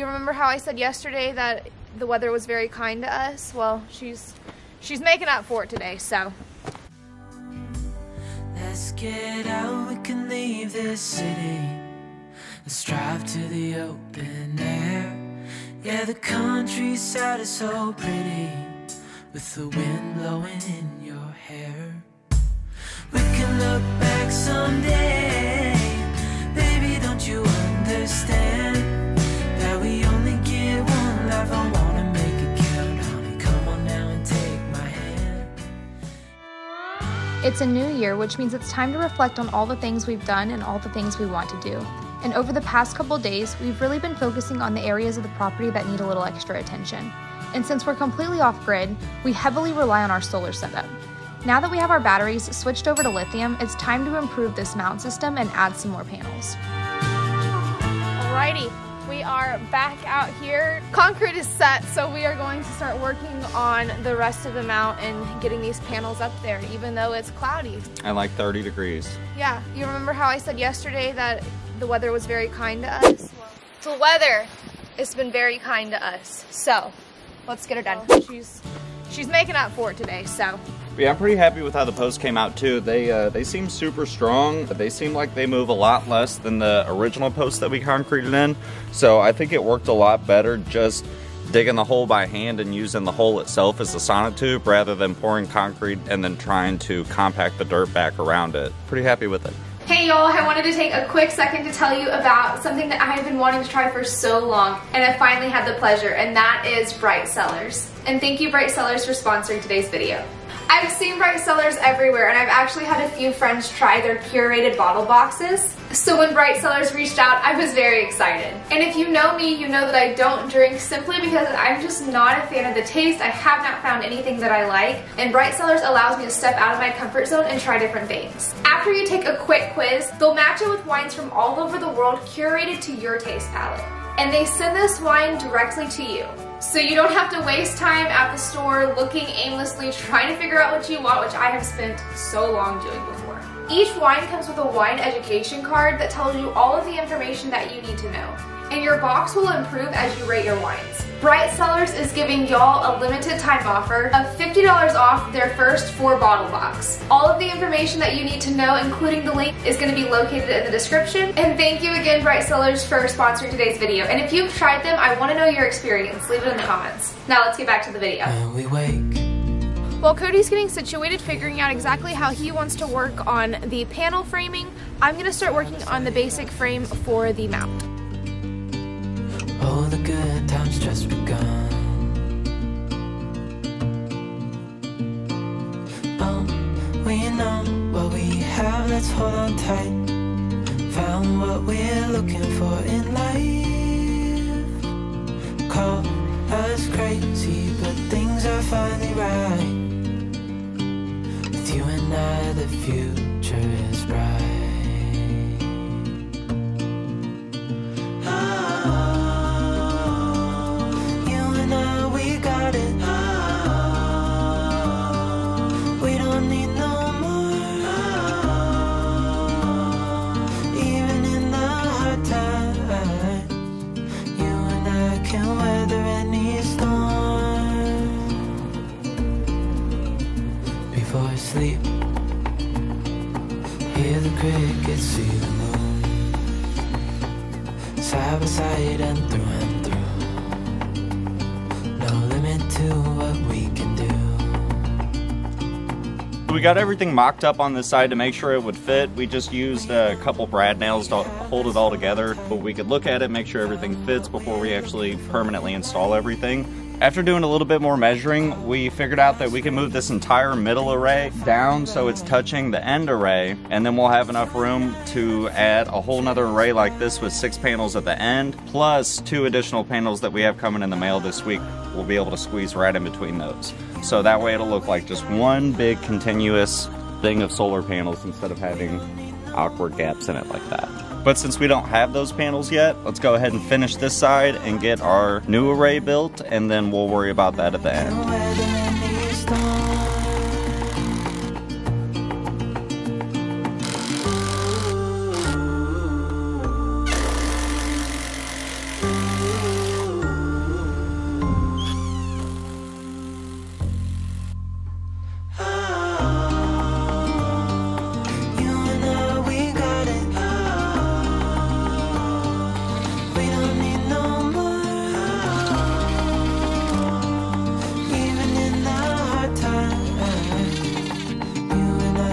You remember how I said yesterday that the weather was very kind to us? Well, she's making up for it today, so. Let's get out, we can leave this city. Let's drive to the open air. Yeah, the countryside is so pretty, with the wind blowing in your hair. We can look back someday. Baby, don't you understand that we only get one life? I wanna make it count, honey. Come on now and take my hand. It's a new year, which means it's time to reflect on all the things we've done and all the things we want to do. And over the past couple days, we've really been focusing on the areas of the property that need a little extra attention. And since we're completely off-grid, we heavily rely on our solar setup. Now that we have our batteries switched over to lithium, it's time to improve this mount system and add some more panels. Alrighty, we are back out here. Concrete is set, so we are going to start working on the rest of the mount and getting these panels up there, even though it's cloudy. And like 30 degrees. Yeah, you remember how I said yesterday that the weather was very kind to us? The weather has been very kind to us, so let's get her done. She's making up for it today, so. Yeah, I'm pretty happy with how the posts came out too. They seem super strong. They seem like they move a lot less than the original posts that we concreted in. So I think it worked a lot better just digging the hole by hand and using the hole itself as a sonotube rather than pouring concrete and then trying to compact the dirt back around it. Pretty happy with it. Hey y'all, I wanted to take a quick second to tell you about something that I have been wanting to try for so long, and I finally had the pleasure, and that is Bright Cellars. And thank you, Bright Cellars, for sponsoring today's video. I've seen Bright Cellars everywhere, and I've actually had a few friends try their curated bottle boxes. So when Bright Cellars reached out, I was very excited. And if you know me, you know that I don't drink simply because I'm just not a fan of the taste. I have not found anything that I like, and Bright Cellars allows me to step out of my comfort zone and try different things. After you take a quick quiz, they'll match it with wines from all over the world curated to your taste palette. And they send this wine directly to you. So you don't have to waste time at the store looking aimlessly trying to figure out what you want, which I have spent so long doing before. Each wine comes with a wine education card that tells you all of the information that you need to know. And your box will improve as you rate your wines. Bright Cellars is giving y'all a limited time offer of $50 off their first 4 bottle box. All of the information that you need to know, including the link, is going to be located in the description. And thank you again, Bright Cellars, for sponsoring today's video. And if you've tried them, I want to know your experience. Leave it in the comments. Now let's get back to the video. We wake. While Cody's getting situated, figuring out exactly how he wants to work on the panel framing, I'm going to start working on the basic frame for the mount. All the good times just begun. Oh, we know what we have, let's hold on tight. Found what we're looking for in life. Call us crazy, but things are finally right. With you and I, the future is bright. We got everything mocked up on this side to make sure it would fit. We just used a couple brad nails to hold it all together, but we could look at it, make sure everything fits before we actually permanently install everything. After doing a little bit more measuring, we figured out that we can move this entire middle array down so it's touching the end array, and then we'll have enough room to add a whole nother array like this with 6 panels at the end, plus 2 additional panels that we have coming in the mail this week. We'll be able to squeeze right in between those. So that way it'll look like just one big continuous thing of solar panels instead of having awkward gaps in it like that. But since we don't have those panels yet, let's go ahead and finish this side and get our new array built, and then we'll worry about that at the end.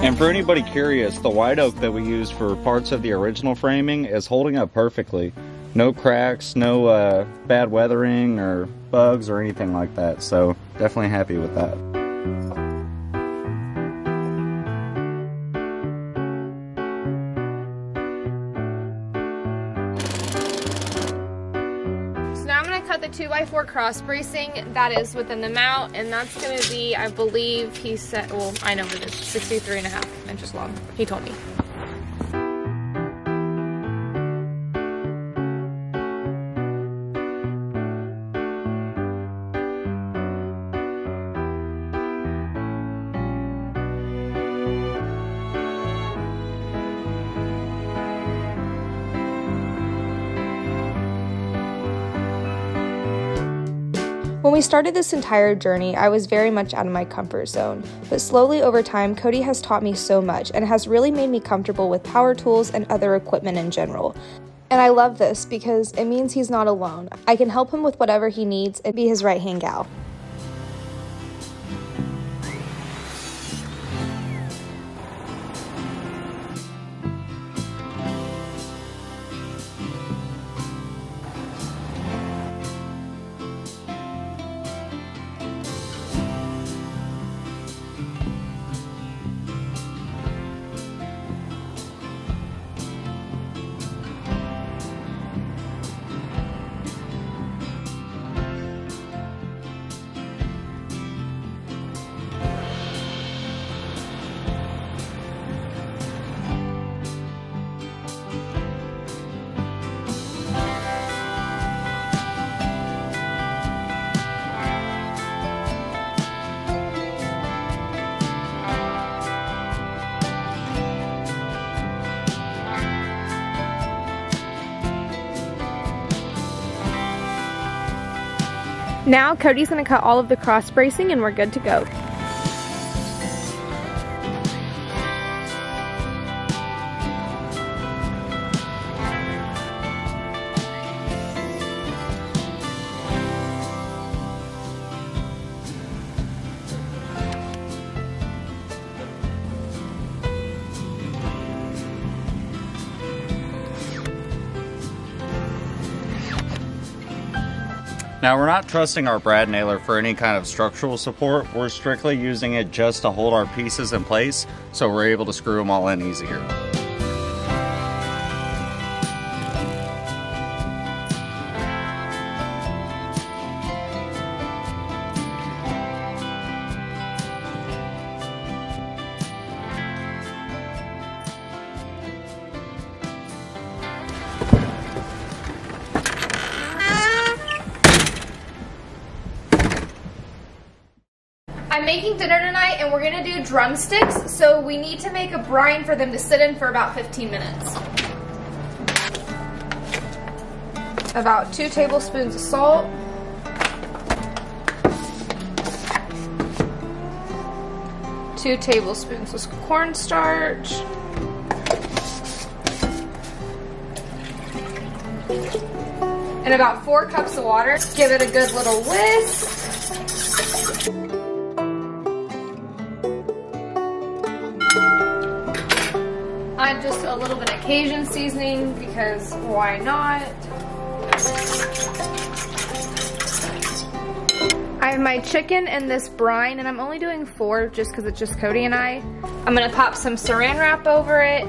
And for anybody curious, the white oak that we used for parts of the original framing is holding up perfectly. No cracks, no bad weathering or bugs or anything like that. So definitely happy with that. So now I'm going to cut the 2x4 cross bracing that is within the mount, and that's going to be, I believe he said, well, I know it is 63.5 inches long. He told me. When we started this entire journey, I was very much out of my comfort zone, but slowly over time, Cody has taught me so much and has really made me comfortable with power tools and other equipment in general. And I love this because it means he's not alone. I can help him with whatever he needs and be his right-hand gal. Now Cody's going to cut all of the cross bracing and we're good to go. Now, we're not trusting our brad nailer for any kind of structural support. We're strictly using it just to hold our pieces in place so we're able to screw them all in easier. I'm making dinner tonight and we're gonna do drumsticks, so we need to make a brine for them to sit in for about 15 minutes. About 2 tablespoons of salt. Two tablespoons of cornstarch. And about 4 cups of water. Give it a good little whisk. Add just a little bit of Cajun seasoning because why not? I have my chicken in this brine and I'm only doing 4 just because it's just Cody and I. I'm gonna pop some saran wrap over it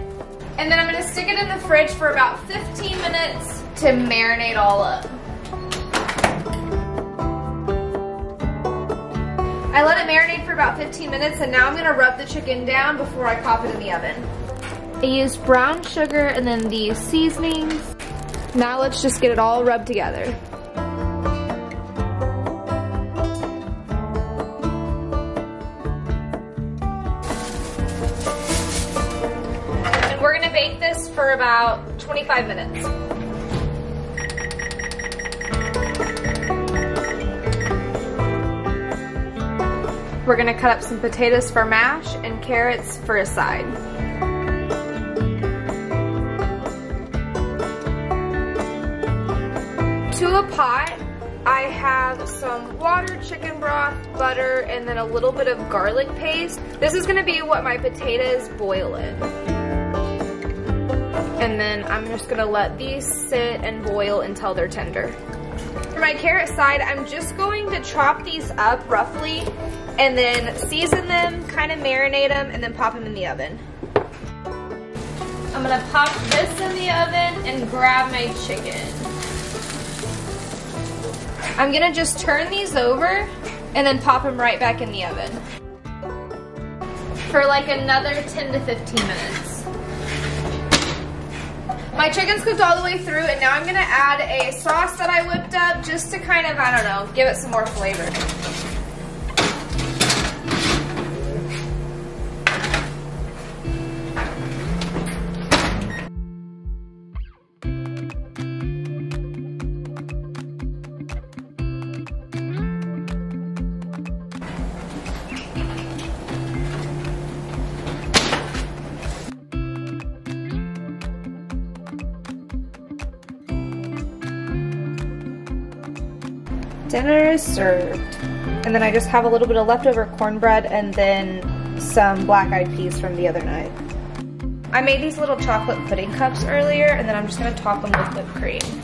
and then I'm gonna stick it in the fridge for about 15 minutes to marinate all up. I let it marinate for about 15 minutes and now I'm gonna rub the chicken down before I pop it in the oven. I used brown sugar and then these seasonings. Now let's just get it all rubbed together. And we're gonna bake this for about 25 minutes. We're gonna cut up some potatoes for mash and carrots for a side. To a pot, I have some water, chicken broth, butter, and then a little bit of garlic paste. This is gonna be what my potatoes boil in. And then I'm just gonna let these sit and boil until they're tender. For my carrot side, I'm just going to chop these up roughly and then season them, kind of marinate them, and then pop them in the oven. I'm gonna pop this in the oven and grab my chicken. I'm gonna just turn these over and then pop them right back in the oven for like another 10 to 15 minutes. My chicken's cooked all the way through, and now I'm gonna add a sauce that I whipped up just to kind of, I don't know, give it some more flavor. Dinner is served. And then I just have a little bit of leftover cornbread and then some black-eyed peas from the other night. I made these little chocolate pudding cups earlier, and then I'm just gonna top them with whipped cream.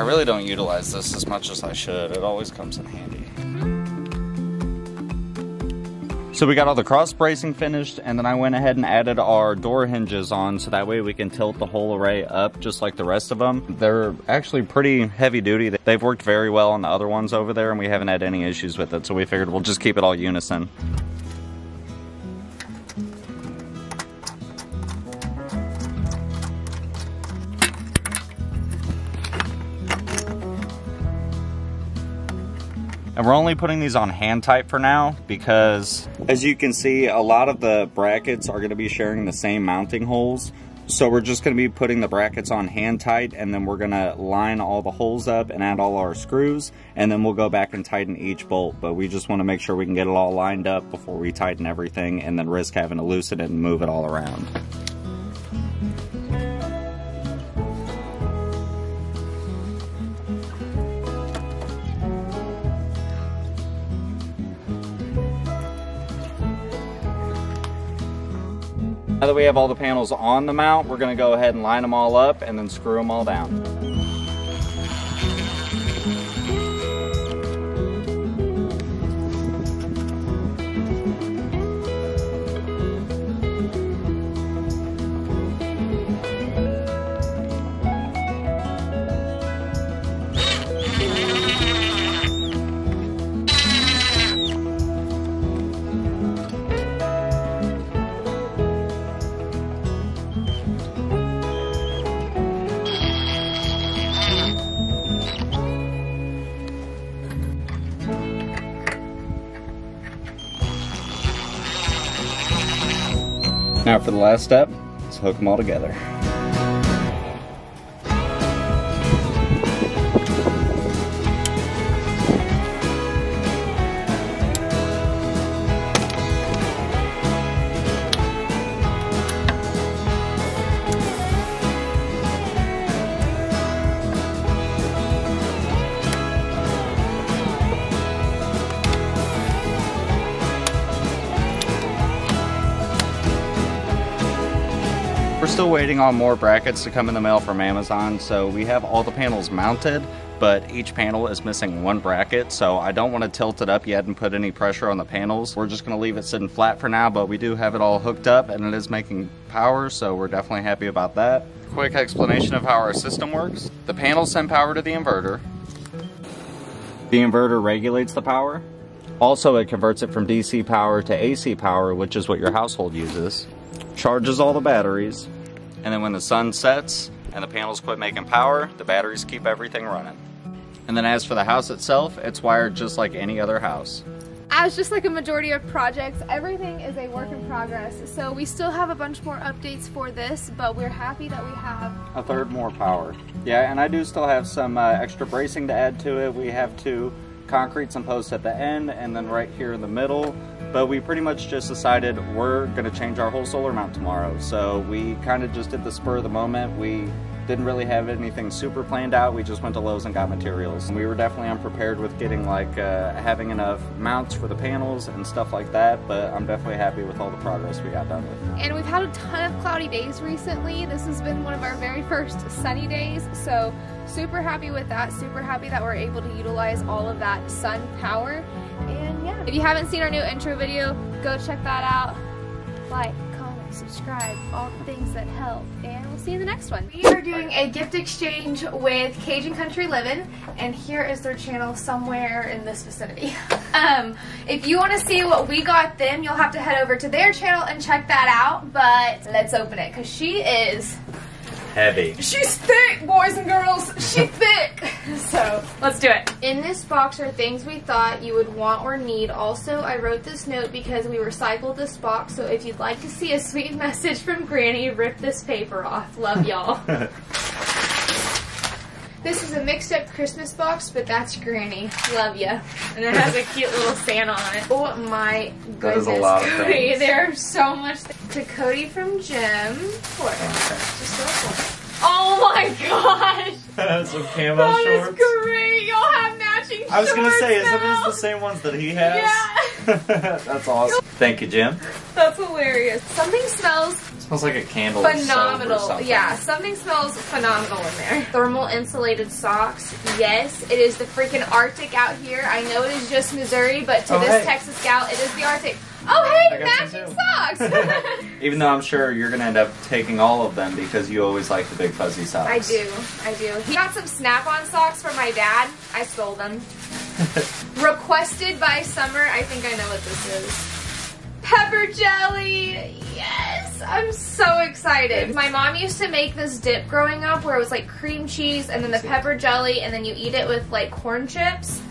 I really don't utilize this as much as I should. It always comes in handy. So we got all the cross bracing finished, and then I went ahead and added our door hinges on so that way we can tilt the whole array up just like the rest of them. They're actually pretty heavy duty. They've worked very well on the other ones over there, and we haven't had any issues with it, so we figured we'll just keep it all unison. And we're only putting these on hand type for now because, as you can see, a lot of the brackets are going to be sharing the same mounting holes. So we're just going to be putting the brackets on hand tight, and then we're going to line all the holes up and add all our screws, and then we'll go back and tighten each bolt. But we just want to make sure we can get it all lined up before we tighten everything and then risk having to loosen it and move it all around. Now that we have all the panels on the mount, we're going to go ahead and line them all up and then screw them all down. Now for the last step, let's hook them all together. Still waiting on more brackets to come in the mail from Amazon, so we have all the panels mounted, but each panel is missing one bracket, so I don't want to tilt it up yet and put any pressure on the panels. We're just going to leave it sitting flat for now, but we do have it all hooked up, and it is making power, so we're definitely happy about that. Quick explanation of how our system works. The panels send power to the inverter. The inverter regulates the power. Also, it converts it from DC power to AC power, which is what your household uses. charges all the batteries, and then when the sun sets and the panels quit making power, the batteries keep everything running. And then as for the house itself, it's wired just like any other house. As just like a majority of projects, everything is a work in progress, so we still have a bunch more updates for this, but we're happy that we have a third more power. Yeah, and I do still have some extra bracing to add to it. We have two concretes and posts at the end, and then right here in the middle. But we pretty much just decided we're going to change our whole solar mount tomorrow, so we kind of just did the spur of the moment. We didn't really have anything super planned out. We just went to Lowe's and got materials. We were definitely unprepared with getting like having enough mounts for the panels and stuff like that, but I'm definitely happy with all the progress we got done with. And we've had a ton of cloudy days recently. This has been one of our very first sunny days, so super happy with that. Super happy that we're able to utilize all of that sun power. And yeah, if you haven't seen our new intro video, go check that out. Like, subscribe, all the things that help, and we'll see you in the next one. We are doing a gift exchange with Cajun Country Livin', and here is their channel somewhere in this vicinity. If you want to see what we got them, you'll have to head over to their channel and check that out, but let's open it, because she is heavy. She's thick, boys and girls. She's thick. So let's do it. In this box are things we thought you would want or need. Also, I wrote this note because we recycled this box. So if you'd like to see a sweet message from Granny, rip this paper off. Love y'all. This is a mixed up Christmas box, but that's Granny. Love ya. And it has a cute little Santa on it. Oh my goodness. That is a lot of Cody. There's so much. To Cody from Jim. For it. Just go for it. Oh my gosh! That is some camo shorts. That is great! Y'all have matching shorts. I was gonna say, isn't this the same ones that he has? Yeah! That's awesome. Thank you, Jim. That's hilarious. Something smells... smells like a candle. Phenomenal. Yeah, something smells phenomenal in there. Thermal insulated socks. Yes, it is the freaking Arctic out here. I know it is just Missouri, but to this Texas gal, it is the Arctic. Oh, hey, matching socks! Even though I'm sure you're going to end up taking all of them because you always like the big fuzzy socks. I do. I do. He got some snap-on socks from my dad. I stole them. Requested by Summer. I think I know what this is. Pepper jelly! Yes! I'm so excited. My mom used to make this dip growing up where it was like cream cheese and then the pepper jelly and then you eat it with like corn chips.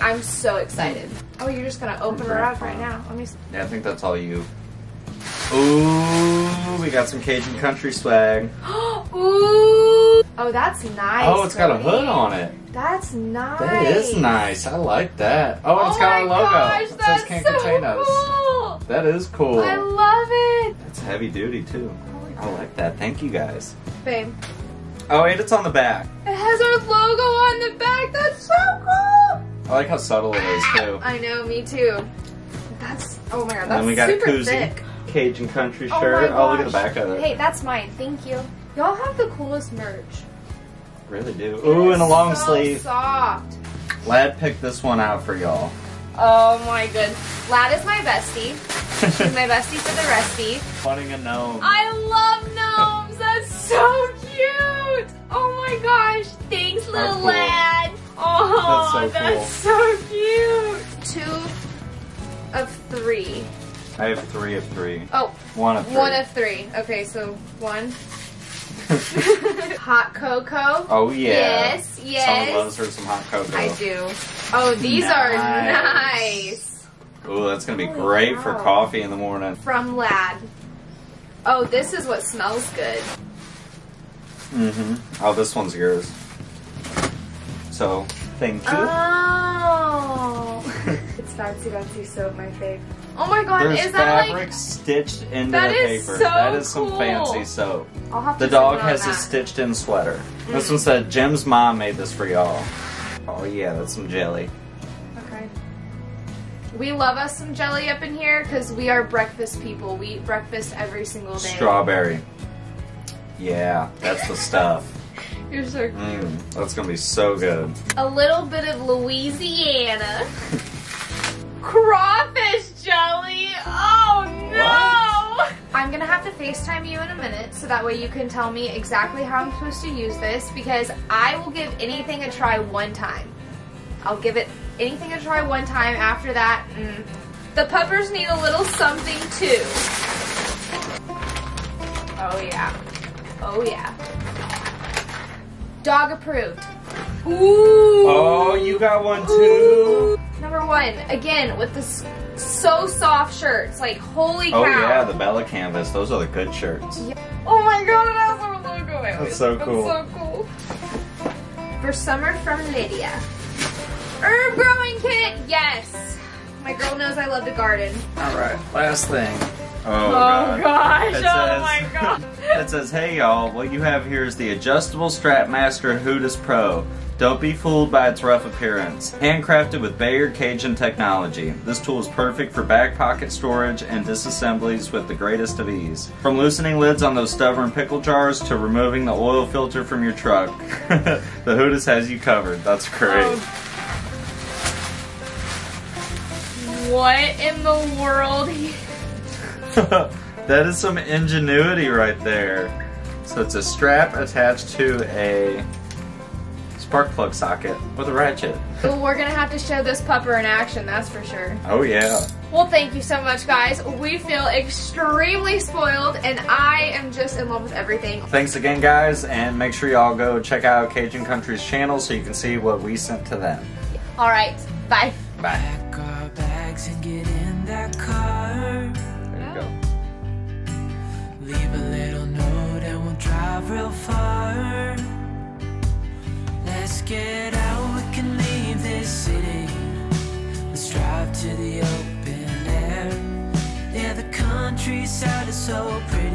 I'm so excited. Oh, you're just gonna open her up right now. Let me see. Yeah, I think that's all you. Ooh, we got some Cajun Country swag. Ooh! Oh, that's nice. Oh, it's got a hood on it. That's nice. That is nice. I like that. Oh, and it's got a logo. Gosh, it says Can't Contain Us. Cool. That is cool. I love it. It's heavy duty too. I like that. Thank you guys. Babe. Oh, and it's on the back. It has our logo on the back. That's so cool. I like how subtle it is too. I know, me too. That's, oh my god, that's super thick. And we got a koozie, thick Cajun Country shirt. Oh, look at the back of it. Hey, that's mine. Thank you. Y'all have the coolest merch. Really do. Ooh, and a long sleeve. Soft. Lad picked this one out for y'all. Oh my good. Lad is my bestie. She's my bestie for the restie. Wanting a gnome. I love gnomes. That's so cute. Oh my gosh. Thanks, little Lad. Oh, that's so cute. 2 of 3. I have 3 of 3. Oh. 1 of 3. 1 of 3. Okay, so 1. Hot cocoa. Oh yeah. Yes, yes. Someone loves her some hot cocoa. I do. Oh, these are nice. Ooh, that's gonna be great for coffee in the morning. From Lad. Oh, this is what smells good. Mm-hmm. Oh, this one's yours. So, thank you. Oh. It's fancy, fancy soap, my fave. Oh my god, is that like... fabric stitched into the paper. That is some fancy soap. I'll have to the dog has a stitched in sweater. This one said, Jim's mom made this for y'all. Oh yeah, that's some jelly. Okay. We love us some jelly up in here because we are breakfast people. We eat breakfast every single day. Strawberry. Yeah, that's the stuff. You're so cute. That's going to be so good. A little bit of Louisiana. Crawfish jelly! Oh no! What? I'm gonna have to FaceTime you in a minute so that way you can tell me exactly how I'm supposed to use this because I will give anything a try one time. I'll give it anything a try one time. After that, the puppers need a little something too. Oh yeah. Oh yeah. Dog approved. Ooh. Oh, you got one too. Ooh. Number one, again, with this so soft shirts. Like, holy cow. Oh yeah, the Bella Canvas. Those are the good shirts. Yeah. Oh my god, it has our logo in it. That's so cool. That's so cool. For summer from Lydia. Herb growing kit, yes. My girl knows I love to garden. All right, last thing. Oh gosh, oh my god. It says, hey y'all, what you have here is the adjustable Strapmaster Hootis Pro. Don't be fooled by its rough appearance. Handcrafted with Bayer Cajun technology, this tool is perfect for back pocket storage and disassemblies with the greatest of ease. From loosening lids on those stubborn pickle jars to removing the oil filter from your truck, the Hootis has you covered. That's great. Oh. What in the world? That is some ingenuity right there. So it's a strap attached to a spark plug socket with a ratchet. Well, we're gonna have to show this pupper in action, that's for sure. Oh yeah. Well, thank you so much, guys. We feel extremely spoiled, and I am just in love with everything. Thanks again, guys, and make sure y'all go check out Cajun Country's channel so you can see what we sent to them. All right, bye. Bye. Pack our bags and get in that car. There you go. Leave a little note and we'll drive real far. Let's get out, we can leave this city. Let's drive to the open air. Yeah, the countryside is so pretty.